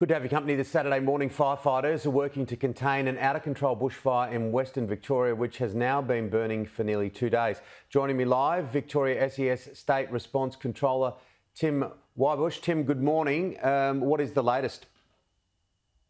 Good to have your company this Saturday morning. Firefighters are working to contain an out-of-control bushfire in Western Victoria, which has now been burning for nearly 2 days. Joining me live, Victoria SES State Response Controller Tim Wiebusch. Tim, good morning. What is the latest?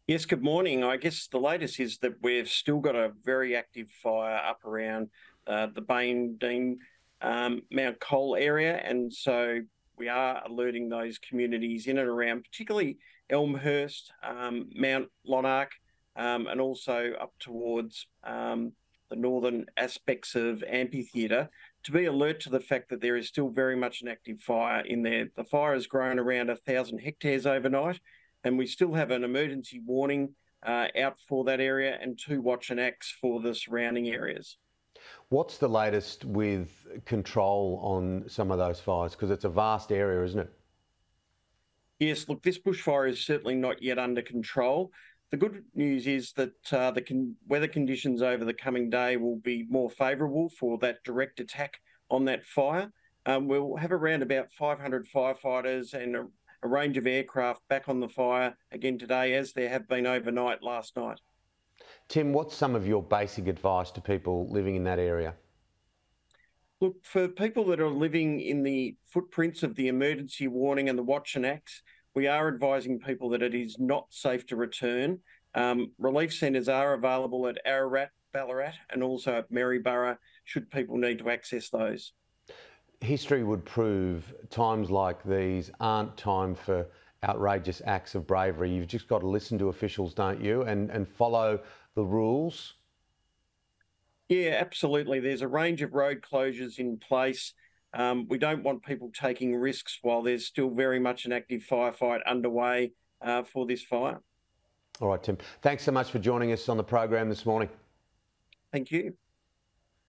Yes, good morning. I guess the latest is that we've still got a very active fire up around the Bayindeen, Mount Cole area, and so we are alerting those communities in and around, particularly Elmhurst, Mount Lonarch, and also up towards the northern aspects of Amphitheatre, to be alert to the fact that there is still very much an active fire in there. The fire has grown around 1,000 hectares overnight, and we still have an emergency warning out for that area and 2 watch and acts for the surrounding areas. What's the latest with control on some of those fires? Because it's a vast area, isn't it? Yes, look, this bushfire is certainly not yet under control. The good news is that the weather conditions over the coming day will be more favourable for that direct attack on that fire. We'll have around about 500 firefighters and a range of aircraft back on the fire again today, as there have been overnight last night. Tim, what's some of your basic advice to people living in that area? Look, for people that are living in the footprints of the emergency warning and the watch and acts, we are advising people that it is not safe to return. Relief centres are available at Ararat, Ballarat, and also at Maryborough, should people need to access those. History would prove times like these aren't time for outrageous acts of bravery. You've just got to listen to officials, don't you, and follow the rules? Yeah, absolutely. There's a range of road closures in place. We don't want people taking risks while there's still very much an active firefight underway for this fire. All right, Tim. Thanks so much for joining us on the program this morning. Thank you.